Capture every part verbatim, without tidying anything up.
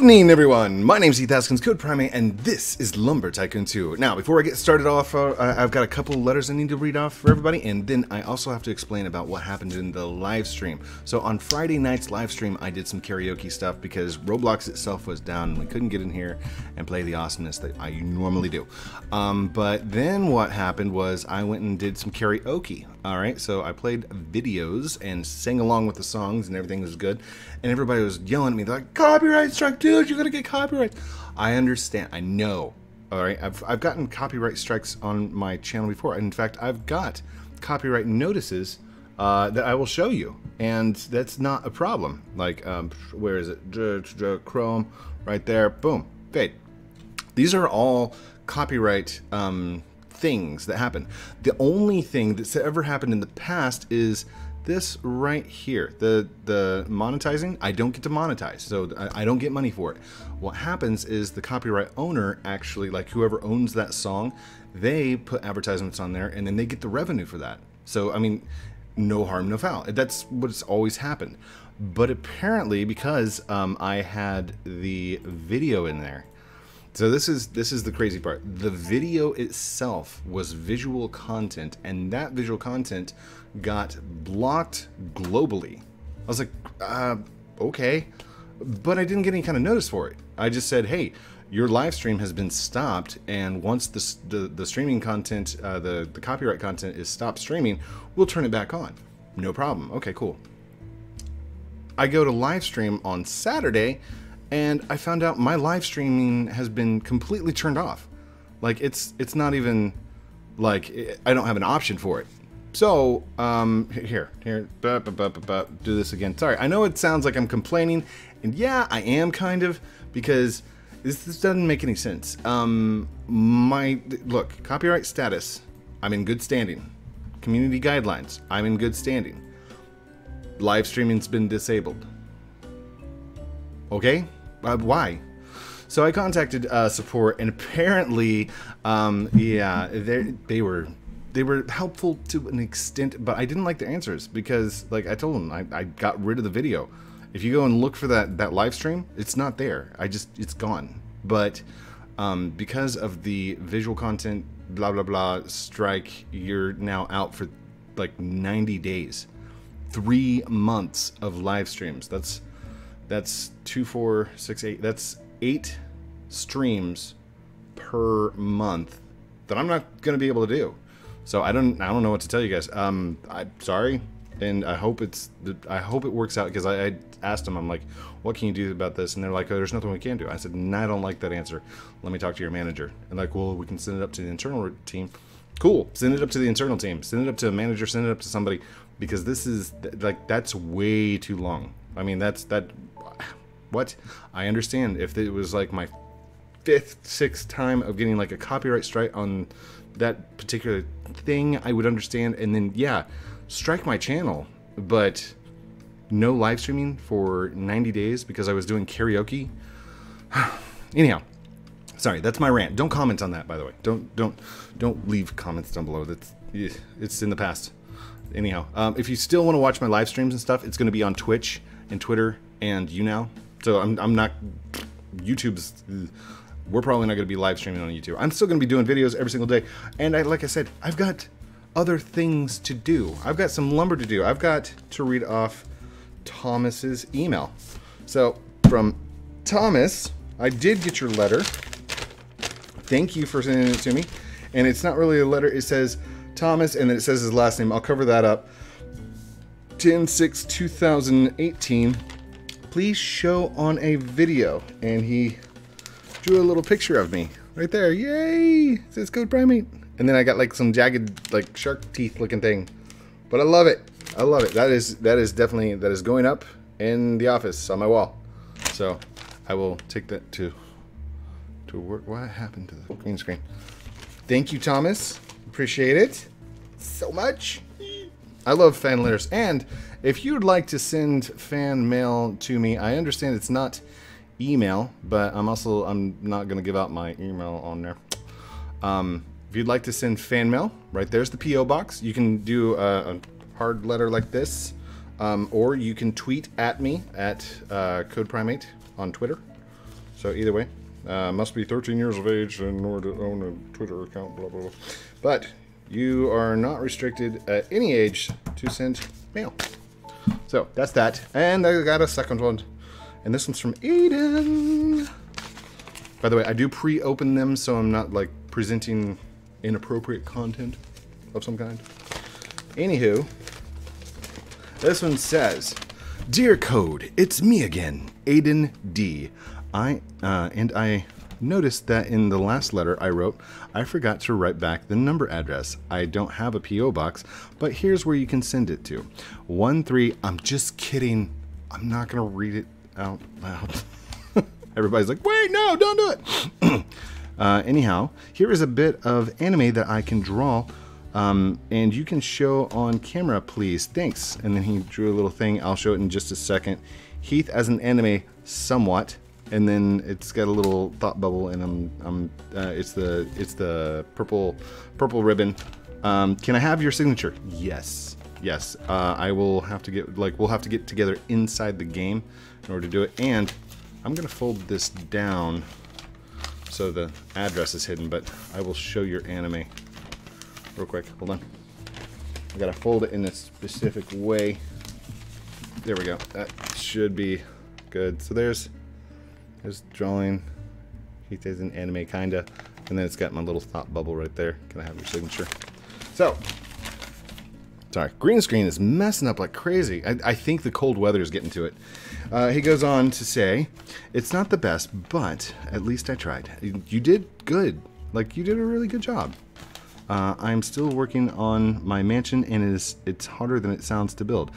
evening, everyone. My name is Heath Haskins, CodePrime eight, and this is Lumber Tycoon two. Now, before I get started off, uh, I've got a couple letters I need to read off for everybody, and then I also have to explain about what happened in the live stream. So on Friday night's live stream, I did some karaoke stuff because Roblox itself was down, and we couldn't get in here and play the awesomeness that I normally do. Um, but then what happened was I went and did some karaoke. All right, so I played videos and sang along with the songs, and everything was good. And everybody was yelling at me, they're like, "Copyright strike, dude, you're gonna get copyright." I understand, I know, all right? I've, I've gotten copyright strikes on my channel before. In fact, I've got copyright notices uh, that I will show you, and that's not a problem. Like, um, where is it? Chrome, right there, boom, fade. These are all copyright um, things that happen. The only thing that's ever happened in the past is this right here, the the monetizing. I don't get to monetize, so I, I don't get money for it. What happens is the copyright owner, actually, like whoever owns that song, they put advertisements on there, and then they get the revenue for that. So I mean, no harm, no foul. That's what's always happened. But apparently, because um, I had the video in there, so this is this is the crazy part. The video itself was visual content, and that visual content got blocked globally. I was like, uh, okay, but I didn't get any kind of notice for it. I just said, hey, your live stream has been stopped, and once the the, the streaming content, uh, the the copyright content is stopped streaming, we'll turn it back on. No problem. Okay, cool. I go to live stream on Saturday, and I found out my live streaming has been completely turned off. Like, it's it's not even, like, it, I don't have an option for it. So, um, here, here, bup, bup, bup, bup, do this again. Sorry, I know it sounds like I'm complaining, and yeah, I am kind of, because this, this doesn't make any sense. Um, my, look, copyright status, I'm in good standing. Community guidelines, I'm in good standing. Live streaming's been disabled. Okay? Uh, why? So I contacted uh, support, and apparently, um, yeah, they were they were helpful to an extent, but I didn't like their answers because, like I told them, I, I got rid of the video. If you go and look for that that live stream, it's not there. I just it's gone. But um, because of the visual content, blah blah blah strike, you're now out for like ninety days, three months of live streams. That's That's two, four, six, eight. That's eight streams per month that I'm not gonna be able to do. So I don't, I don't know what to tell you guys. Um, I'm sorry, and I hope it's, I hope it works out, because I, I asked them. I'm like, what can you do about this? And they're like, oh, there's nothing we can do. I said, nah, I don't like that answer. Let me talk to your manager. And like, well, we can send it up to the internal team. Cool, send it up to the internal team. Send it up to a manager. Send it up to somebody, because this is like that's way too long. I mean, that's that. What? I understand if it was like my fifth, sixth time of getting like a copyright strike on that particular thing, I would understand. And then, yeah, strike my channel, but no live streaming for ninety days because I was doing karaoke. Anyhow, sorry, that's my rant. Don't comment on that, by the way. Don't, don't, don't leave comments down below. That's, it's in the past. Anyhow, um, if you still want to watch my live streams and stuff, it's going to be on Twitch and Twitter and YouNow. So I'm, I'm not, YouTube's, we're probably not going to be live streaming on YouTube. I'm still going to be doing videos every single day. And I, like I said, I've got other things to do. I've got some lumber to do. I've got to read off Thomas's email. So from Thomas, I did get your letter. Thank you for sending it to me. And it's not really a letter. It says Thomas, and then it says his last name. I'll cover that up. ten six two thousand eighteen. Please show on a video, and he drew a little picture of me right there. Yay! It says CodePrime eight, and then I got like some jagged, like shark teeth looking thing, but I love it. I love it. That is that is definitely that is going up in the office on my wall. So I will take that to to work. What happened to the green screen? Thank you, Thomas. Appreciate it so much. I love fan letters, and if you'd like to send fan mail to me, I understand it's not email, but I'm also I'm not gonna give out my email on there. Um, if you'd like to send fan mail, right there's the P O box. You can do a, a hard letter like this, um, or you can tweet at me at uh, CodePrime eight on Twitter, So either way, uh, must be thirteen years of age in order to own a Twitter account, blah, blah, blah. But you are not restricted at any age to send mail. So that's that. And I got a second one. And this one's from Aiden. By the way, I do pre-open them, so I'm not like presenting inappropriate content of some kind. Anywho, this one says, "Dear Code, it's me again, Aiden D. I uh, and I noticed that in the last letter I wrote, I forgot to write back the number address. I don't have a P O box, but here's where you can send it to. one three I'm just kidding. I'm not gonna read it out loud." Everybody's like, wait, no, don't do it. uh, anyhow, here is a bit of anime that I can draw, um, and you can show on camera, please. Thanks. And then he drew a little thing. I'll show it in just a second. Heath as an anime, somewhat. And then it's got a little thought bubble, and I'm, I'm. Uh, it's the, it's the purple, purple ribbon. Um, can I have your signature? Yes. Yes. Uh, I will have to get like we'll have to get together inside the game in order to do it. And I'm gonna fold this down so the address is hidden, but I will show your anime real quick. Hold on. I gotta fold it in a specific way. There we go. That should be good. So there's there's drawing. Heath is an anime kinda. And then it's got my little thought bubble right there. Can I have your signature? So sorry, green screen is messing up like crazy. I, I think the cold weather is getting to it. Uh, he goes on to say, "It's not the best, but at least I tried. You did good. Like, you did a really good job. Uh, I'm still working on my mansion, and it is, it's harder than it sounds to build.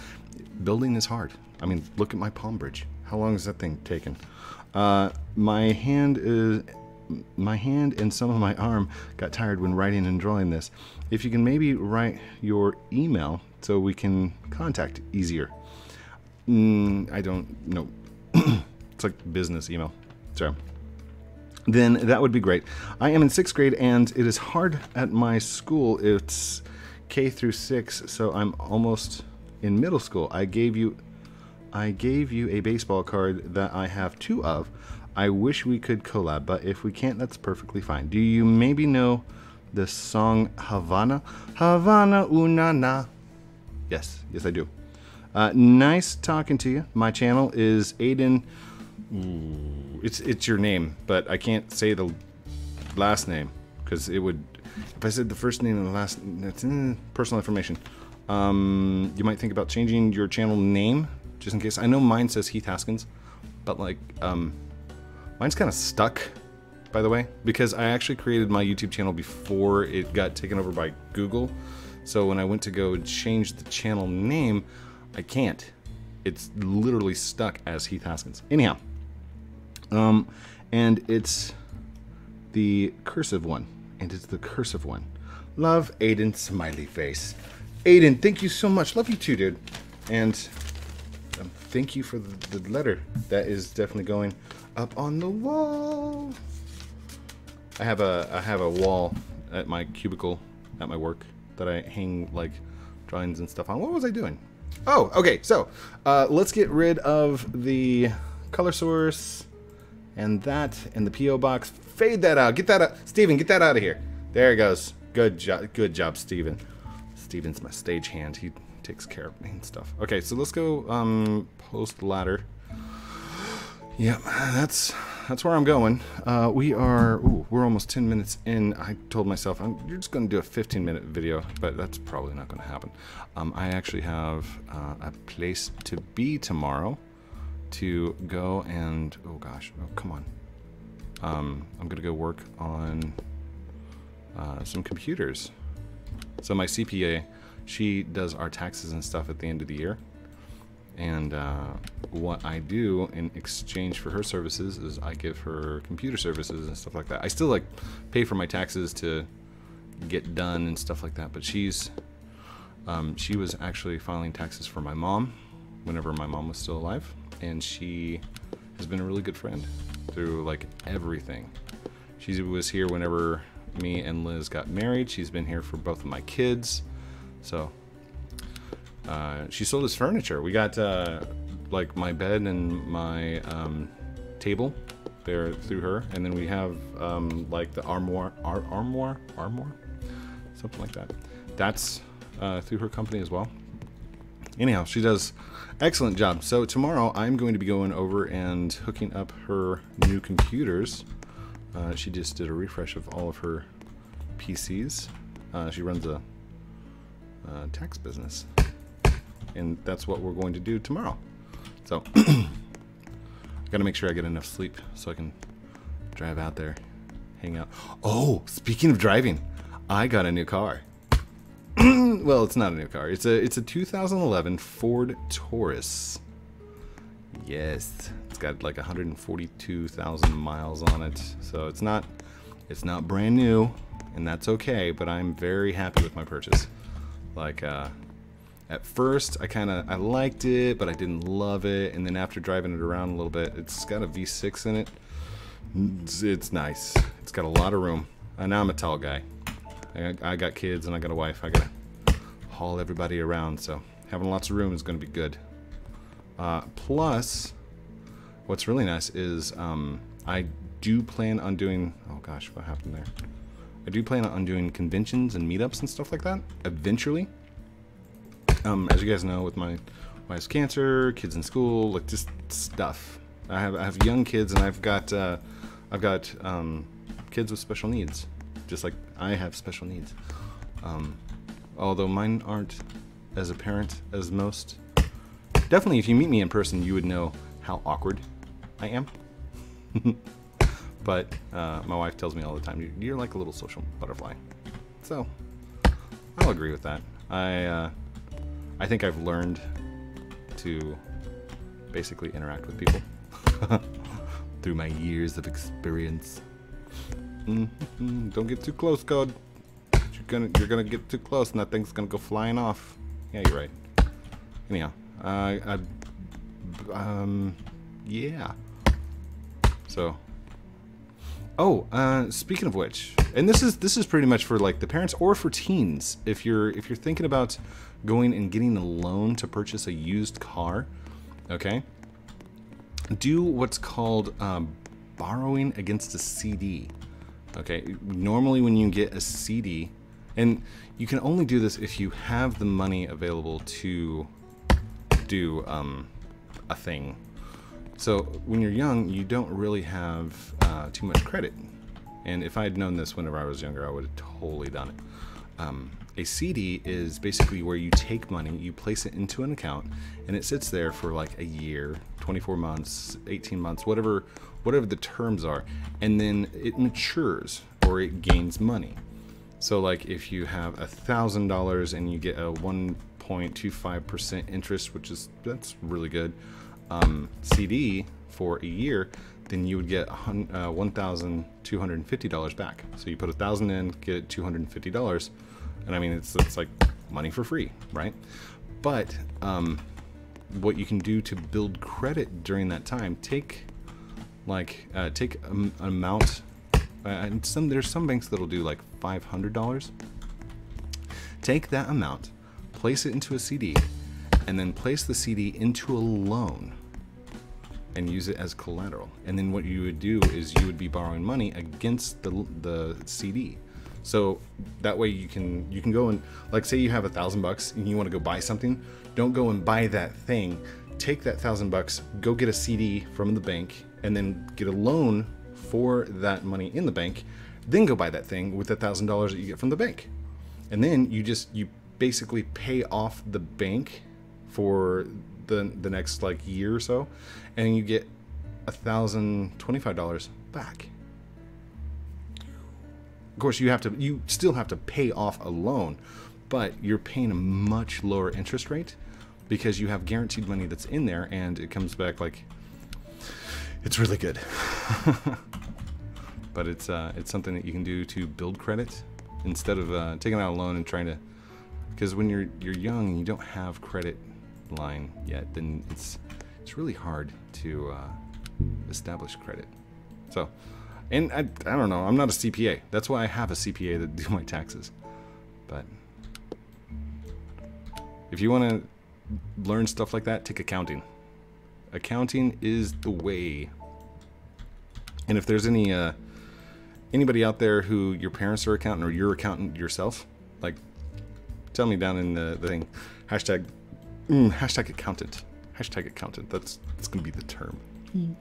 Building is hard. I mean, look at my palm bridge. How long has that thing taken? Uh, my hand is... My hand and some of my arm got tired when writing and drawing this. If you can maybe write your email so we can contact easier." Mm, I don't know. It's like business email. So then that would be great. "I am in sixth grade and it is hard at my school. It's K through six, so I'm almost in middle school. I gave you, I gave you a baseball card that I have two of. I wish we could collab, but if we can't, that's perfectly fine. Do you maybe know the song Havana? Havana Unana. Yes, yes I do. Uh, nice talking to you. My channel is Aiden." Ooh, it's it's your name, but I can't say the last name because it would, if I said the first name and the last, that's mm, personal information. Um, you might think about changing your channel name just in case. I know mine says Heath Haskins, but like, um, mine's kind of stuck, by the way, because I actually created my YouTube channel before it got taken over by Google. So when I went to go and change the channel name, I can't. It's literally stuck as Heath Haskins. Anyhow, um, and it's the cursive one, and it's the cursive one. Love, Aiden, smiley face. Aiden, thank you so much. Love you too, dude. And um, thank you for the, the letter. That is definitely going up on the wall. I have a I have a wall at my cubicle at my work that I hang like drawings and stuff on. What was I doing? Oh, okay. So uh, let's get rid of the color source and that and the P O box. Fade that out. Get that out, Steven. Get that out of here. There it goes. Good job. Good job, Steven. Steven's my stagehand. He takes care of me and stuff. Okay, so let's go um, post ladder. Yeah, that's that's where I'm going. Uh, we are ooh, we're almost ten minutes in. I told myself I'm you're just going to do a fifteen minute video, but that's probably not going to happen. Um, I actually have uh, a place to be tomorrow to go and oh gosh, oh come on. Um, I'm going to go work on uh, some computers. So my C P A, she does our taxes and stuff at the end of the year. And uh, what I do in exchange for her services is I give her computer services and stuff like that. I still like pay for my taxes to get done and stuff like that. But she's um, she was actually filing taxes for my mom whenever my mom was still alive, and she has been a really good friend through like everything. She was here whenever me and Liz got married. She's been here for both of my kids, so. Uh, she sold us furniture. We got uh, like my bed and my um, table there through her. And then we have um, like the armoire, ar armoire, armoire, something like that. That's uh, through her company as well. Anyhow, she does excellent job. So tomorrow I'm going to be going over and hooking up her new computers. Uh, she just did a refresh of all of her P Cs. Uh, she runs a uh, tax business, and that's what we're going to do tomorrow. So I gotta make sure I get enough sleep so I can drive out there, hang out. Oh, speaking of driving, I got a new car. Well, it's not a new car. It's a it's a two thousand eleven Ford Taurus. Yes, it's got like one hundred forty-two thousand miles on it, so it's not it's not brand new, and that's okay. But I'm very happy with my purchase. Like uh, at first, I kind of I liked it, but I didn't love it. And then after driving it around a little bit, it's got a V six in it. It's, it's nice. It's got a lot of room. And now I'm a tall guy. I, I got kids and I got a wife. I gotta haul everybody around, so having lots of room is gonna be good. Uh, plus, what's really nice is um, I do plan on doing. Oh gosh, what happened there? I do plan on doing conventions and meetups and stuff like that eventually. Um, as you guys know, with my wife's cancer, kids in school, like just stuff. I have I have young kids, and I've got uh, I've got um, kids with special needs. Just like I have special needs, um, although mine aren't as apparent as most. Definitely, if you meet me in person, you would know how awkward I am. But uh, my wife tells me all the time, "You're like a little social butterfly." So I'll agree with that. I uh, I think I've learned to basically interact with people through my years of experience. Mm-hmm. Don't get too close, Code. You're gonna, you're gonna get too close, and that thing's gonna go flying off. Yeah, you're right. Anyhow, uh, I, um, yeah. So, oh, uh, speaking of which, and this is this is pretty much for like the parents or for teens. If you're if you're thinking about going and getting a loan to purchase a used car, okay, do what's called um, borrowing against a C D. Okay, normally when you get a C D, and you can only do this if you have the money available to do um, a thing. So when you're young, you don't really have uh, too much credit. And if I had known this whenever I was younger, I would have totally done it. Um, a C D is basically where you take money, you place it into an account, and it sits there for like a year, twenty-four months, eighteen months, whatever whatever the terms are, and then it matures or it gains money. So like if you have a thousand dollars and you get a one point two five percent interest, which is that's really good, um, C D for a year, then you would get one thousand two hundred fifty dollars back. So you put a thousand in, get two hundred fifty dollars, and I mean it's it's like money for free, right? But um, what you can do to build credit during that time, take like uh, take an amount, uh, and some there's some banks that'll do like five hundred dollars. Take that amount, place it into a C D, and then place the C D into a loan and use it as collateral. And then what you would do is you would be borrowing money against the the C D. So that way you can you can go and like say you have a thousand bucks and you want to go buy something. Don't go and buy that thing. Take that thousand bucks, go get a C D from the bank, and then get a loan for that money in the bank. Then go buy that thing with a thousand dollars that you get from the bank. And then you just you basically pay off the bank for the the next like year or so, and you get a thousand twenty-five dollars back. Of course, you have to you still have to pay off a loan, but you're paying a much lower interest rate because you have guaranteed money that's in there, and it comes back like it's really good. But it's uh, it's something that you can do to build credit instead of uh, taking out a loan and trying to, because when you're you're young and you don't have credit line yet, then it's it's really hard to uh, establish credit. So, and I, I don't know, I'm not a C P A. That's why I have a C P A that do my taxes. But if you want to learn stuff like that, take accounting. Accounting is the way. And if there's any uh, anybody out there who your parents are accountant or you're accountant yourself, like, tell me down in the, the thing. Hashtag, mm, hashtag accountant. Hashtag accountant. That's, that's going to be the term. Mm.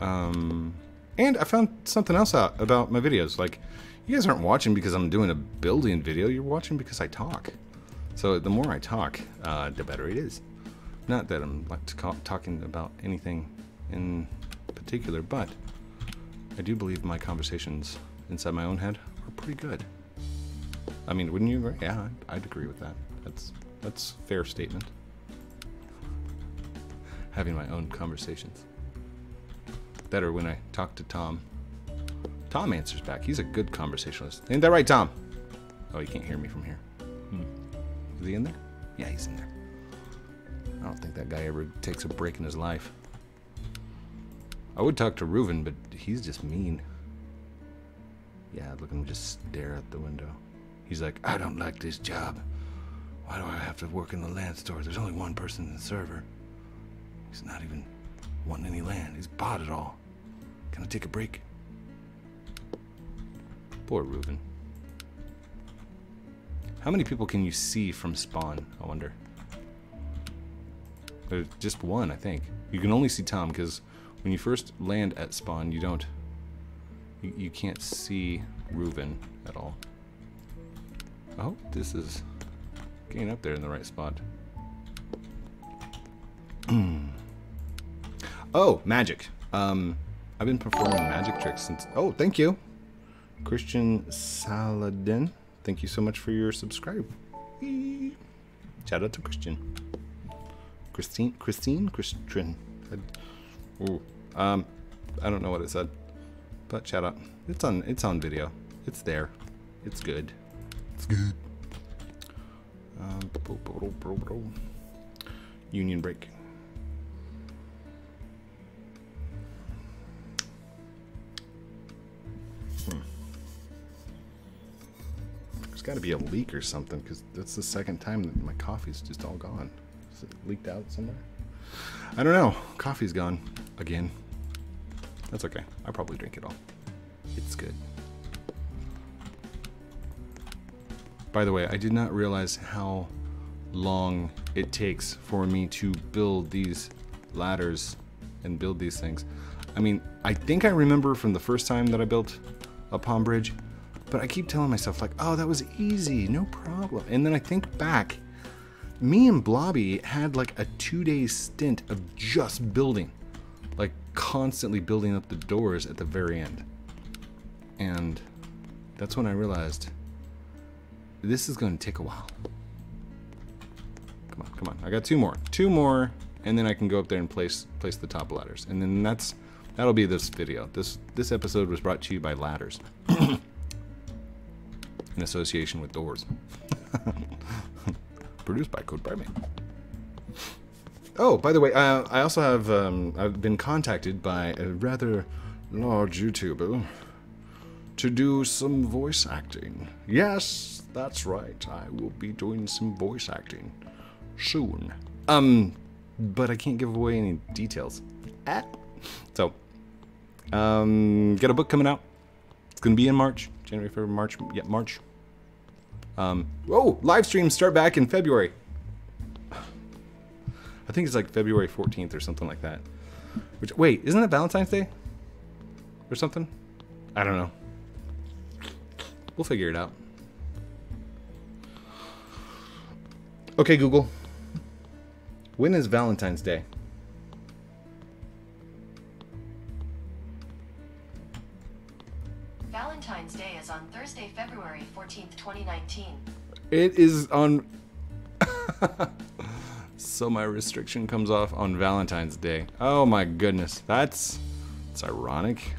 Um, and I found something else out about my videos. Like, you guys aren't watching because I'm doing a building video. You're watching because I talk. So the more I talk, uh, the better it is. Not that I'm like to call, talking about anything in particular, but I do believe my conversations inside my own head are pretty good. I mean, wouldn't you agree? Yeah, I'd agree with that. That's that's a fair statement. Having my own conversations. Better when I talk to Tom. Tom answers back. He's a good conversationalist. Ain't that right, Tom? Oh, he can't hear me from here. Hmm. Is he in there? Yeah, he's in there. I don't think that guy ever takes a break in his life. I would talk to Reuven, but he's just mean. Yeah, look at him just stare out the window. He's like, I don't like this job. Why do I have to work in the land store? There's only one person in the server. He's not even wanting any land. He's bought it all. Can I take a break? Poor Reuven. How many people can you see from spawn, I wonder? There's just one, I think. You can only see Tom, because when you first land at spawn, you don't... You, you can't see Reuven at all. I hope this is getting up there in the right spot. Oh, magic. Um, I've been performing magic tricks since... Oh, thank you. Christian Saladin. Thank you so much for your subscribe. Shout out to Christian. Christine, Christine, Christian. Ooh, um, I don't know what it said, but shout out. It's on, it's on video. It's there. It's good. It's good. Um, union break. Hmm. There's got to be a leak or something, because that's the second time that my coffee's just all gone. Is it leaked out somewhere? I don't know. Coffee's gone again. That's okay. I probably drink it all. It's good. By the way, I did not realize how long it takes for me to build these ladders and build these things. I mean, I think I remember from the first time that I built a palm bridge, but I keep telling myself like, oh, that was easy, no problem. And then I think back, me and Blobby had like a two-day stint of just building, like constantly building up the doors at the very end. And that's when I realized this is going to take a while. Come on, come on. I got two more, two more, and then I can go up there and place place the top ladders. And then that's that'll be this video. This this episode was brought to you by ladders, in association with doors. Produced by CodePrime eight. Oh, by the way, I, I also have um, I've been contacted by a rather large YouTuber to do some voice acting. Yes, that's right. I will be doing some voice acting soon. Um, but I can't give away any details. Ah. So, um, got a book coming out. It's gonna be in March, January, February, March. Yeah, March. Um, oh, live streams start back in February. I think it's like February fourteenth or something like that. Which, wait, isn't it Valentine's Day? Or something? I don't know. We'll figure it out. Okay, Google. When is Valentine's Day? Valentine's Day is on Thursday, February fourteenth, twenty nineteen. It is on... So my restriction comes off on Valentine's Day. Oh my goodness. That's... It's ironic.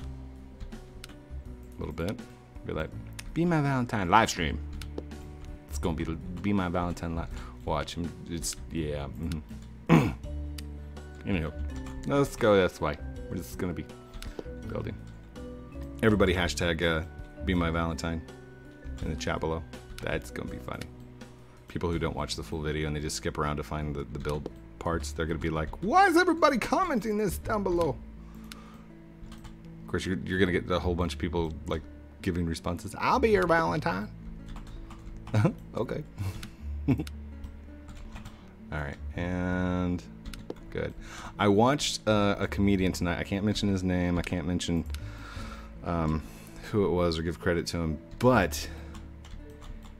A little bit. Be like, be my Valentine live stream. It's gonna be be my Valentine live. Watch him. It's... Yeah. Mm-hmm. Anyhow. Let's go this way. We're just gonna be building. Everybody hashtag uh, be my Valentine in the chat below. That's gonna be funny. People who don't watch the full video and they just skip around to find the, the build parts, they're gonna be like, why is everybody commenting this down below? Of course, you're, you're going to get a whole bunch of people like giving responses. I'll be your Valentine. Okay. All right. And good. I watched uh, a comedian tonight. I can't mention his name. I can't mention um, who it was or give credit to him. But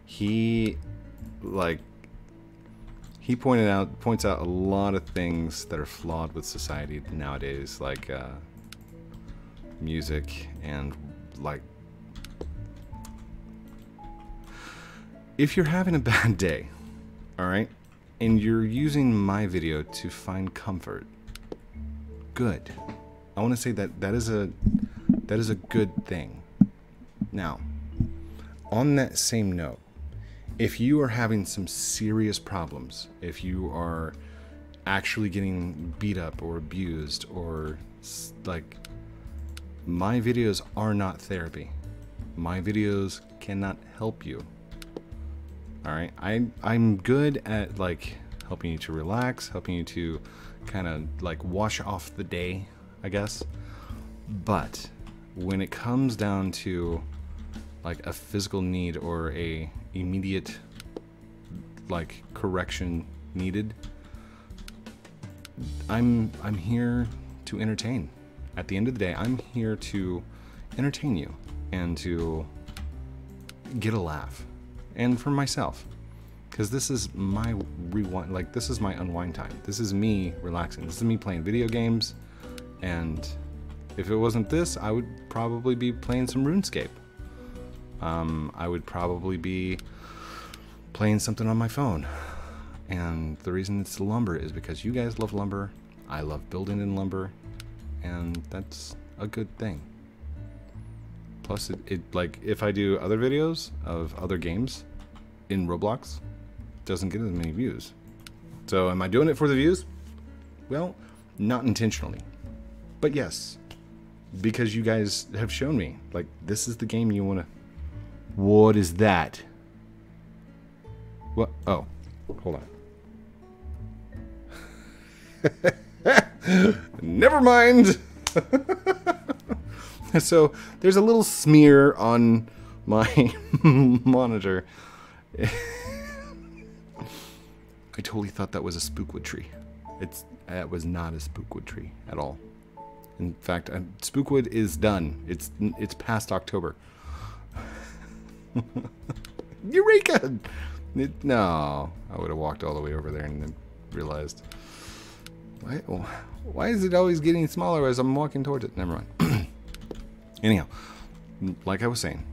he like he pointed out points out a lot of things that are flawed with society nowadays, like uh, music and like. If you're having a bad day, all right, and you're using my video to find comfort, good. I want to say that that is a that is a good thing. Now, on that same note, if you are having some serious problems, if you are actually getting beat up or abused or like, my videos are not therapy. My videos cannot help you. All right, I, I'm good at like helping you to relax, helping you to kind of like wash off the day, I guess. But when it comes down to like a physical need or a immediate like correction needed, I'm, I'm here to entertain. At the end of the day, I'm here to entertain you and to get a laugh. And for myself, because this is my rewind, like this is my unwind time. This is me relaxing. This is me playing video games. And if it wasn't this, I would probably be playing some RuneScape. Um, I would probably be playing something on my phone. And the reason it's lumber is because you guys love lumber. I love building in lumber. And that's a good thing. Plus, it, it like if I do other videos of other games in Roblox, it doesn't get as many views. So am I doing it for the views? Well, not intentionally, but yes, because you guys have shown me like this is the game you want to. What is that? What? Oh, hold on. Never mind. So there's a little smear on my monitor. I totally thought that was a spookwood tree. It's that was not a spookwood tree at all. In fact, I, spookwood is done. It's it's past October. Eureka! It, no, I would have walked all the way over there and then realized why why is it always getting smaller as I'm walking towards it? Never mind. Anyhow, like I was saying,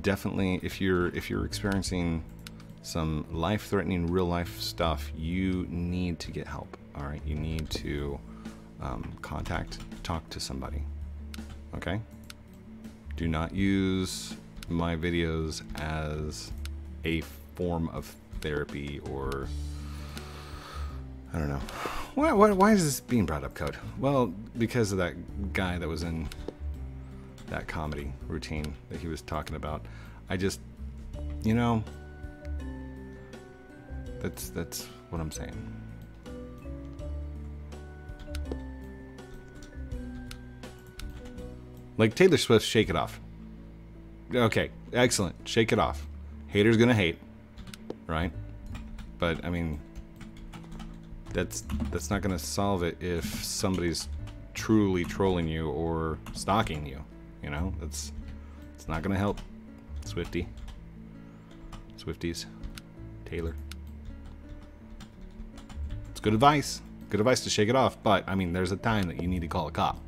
definitely if you're if you're experiencing some life-threatening real-life stuff, you need to get help. All right, you need to um, contact, talk to somebody. Okay. Do not use my videos as a form of therapy or I don't know. Why why, why is this being brought up, Code? Well, because of that guy that was in. That comedy routine that he was talking about. I just, you know, that's that's what I'm saying. Like Taylor Swift's Shake It Off. Okay, excellent. Shake it off. Haters gonna hate, right? But I mean, that's that's not gonna solve it if somebody's truly trolling you or stalking you. You know, that's it's not gonna help. Swifty. Swifties. Taylor. It's good advice. Good advice to shake it off, but I mean there's a time that you need to call a cop.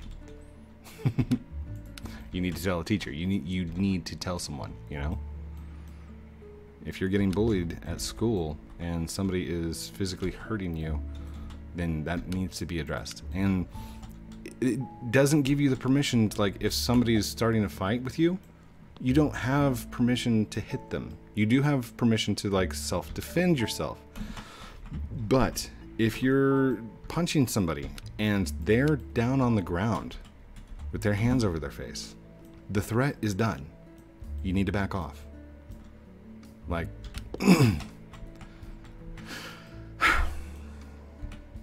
You need to tell a teacher. You need you need to tell someone, you know? If you're getting bullied at school and somebody is physically hurting you, then that needs to be addressed. And it doesn't give you the permission to, like, if somebody is starting a fight with you, you don't have permission to hit them. You do have permission to, like, self-defend yourself. But if you're punching somebody and they're down on the ground with their hands over their face, the threat is done. You need to back off. Like,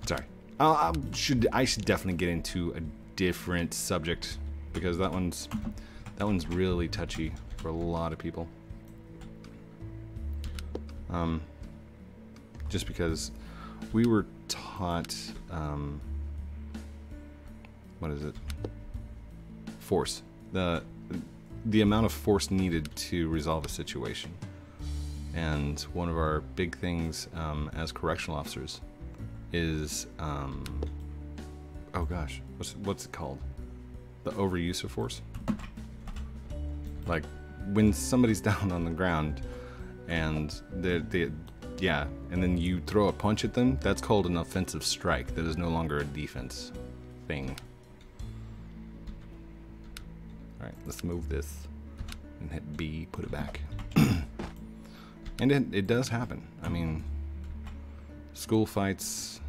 sorry. I should I should definitely get into a different subject because that one's that one's really touchy for a lot of people. Um, just because we were taught, um, what is it? Force. The the amount of force needed to resolve a situation. And one of our big things um, as correctional officers is, um, oh gosh, what's, what's it called? The overuse of force? Like when somebody's down on the ground and they're, they, yeah, and then you throw a punch at them, that's called an offensive strike. That is no longer a defense thing. All right, let's move this and hit B, put it back. And it, it does happen. I mean, school fights,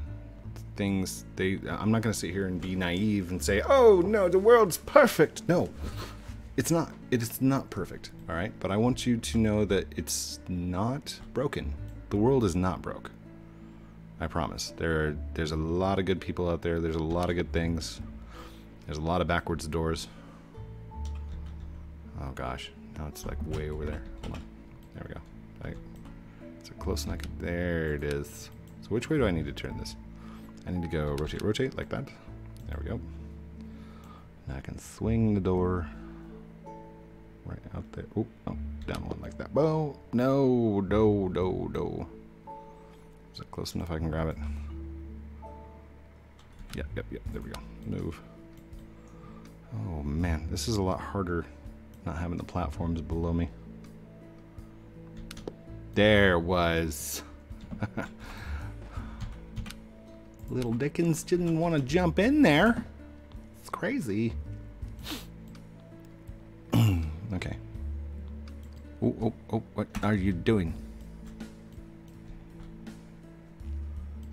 things, they, I'm not gonna sit here and be naive and say, oh no, the world's perfect. No, it's not, it's not perfect, all right? But I want you to know that it's not broken. The world is not broke, I promise. There, there's a lot of good people out there. There's a lot of good things. There's a lot of backwards doors. Oh gosh, now it's like way over there. Hold on, there we go. Right. So close enough. There it is. So which way do I need to turn this? I need to go rotate, rotate like that. There we go. Now I can swing the door right out there. Oh, oh, down one like that. Whoa, no, no, no, no. Is it close enough I can grab it? Yep, yep, yep. There we go. Move. Oh man, this is a lot harder not having the platforms below me. There was. Little Dickens didn't want to jump in there. It's crazy. Okay. Oh, oh, oh, what are you doing?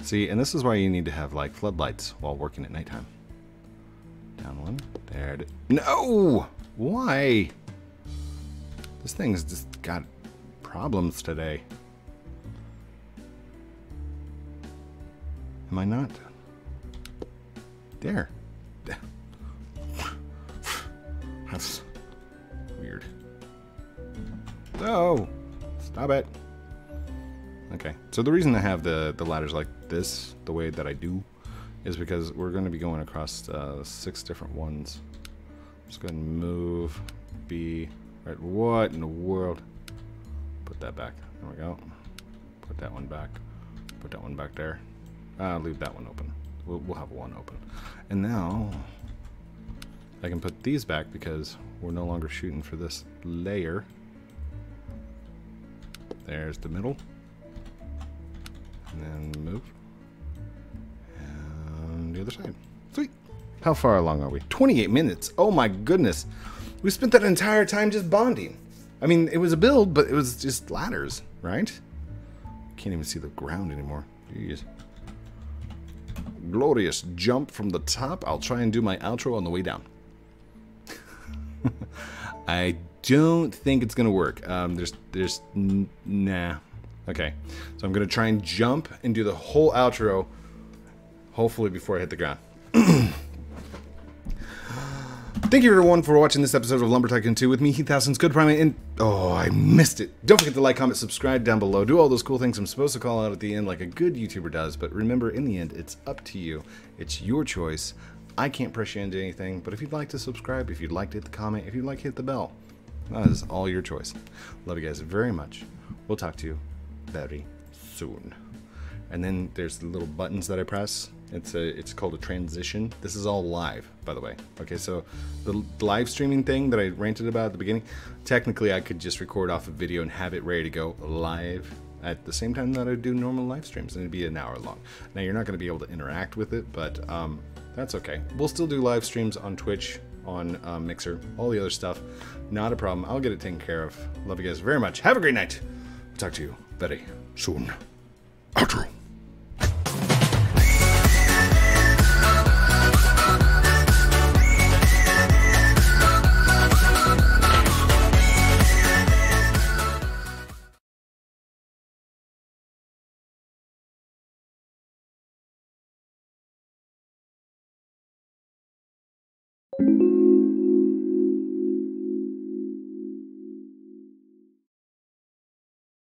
See, and this is why you need to have like floodlights while working at nighttime. Down one. There it is. No! Why? This thing's just got problems today. Am I not? There. That's weird. No! Stop it. Okay, so the reason I have the, the ladders like this, the way that I do, is because we're going to be going across uh, six different ones. Just go ahead and move B. Right, what in the world? Put that back. There we go. Put that one back. Put that one back there. Uh, leave that one open. We'll, we'll have one open. And now I can put these back because we're no longer shooting for this layer. There's the middle. And then move. And the other side. Sweet. How far along are we? twenty-eight minutes. Oh my goodness. We spent that entire time just bonding. I mean, it was a build, but it was just ladders, right? Can't even see the ground anymore. Jeez. Glorious jump from the top. I'll try and do my outro on the way down. I don't think it's gonna work. Um, there's, there's, n nah. Okay, so I'm gonna try and jump and do the whole outro, hopefully before I hit the ground. Thank you everyone for watching this episode of Lumber Tycoon two with me, Heath Haskins, CodePrime eight, and oh, I missed it. Don't forget to like, comment, subscribe down below. Do all those cool things I'm supposed to call out at the end like a good YouTuber does, but remember, in the end, it's up to you. It's your choice. I can't press you into anything, but if you'd like to subscribe, if you'd like to hit the comment, if you'd like to hit the bell, that is all your choice. Love you guys very much. We'll talk to you very soon. And then there's the little buttons that I press. It's a, it's called a transition. This is all live, by the way. Okay, so the live streaming thing that I ranted about at the beginning, technically I could just record off a video and have it ready to go live at the same time that I do normal live streams, and it'd be an hour long. Now you're not gonna be able to interact with it, but um, that's okay. We'll still do live streams on Twitch, on uh, Mixer, all the other stuff. Not a problem, I'll get it taken care of. Love you guys very much. Have a great night. We'll talk to you very soon. Outro. Thank you.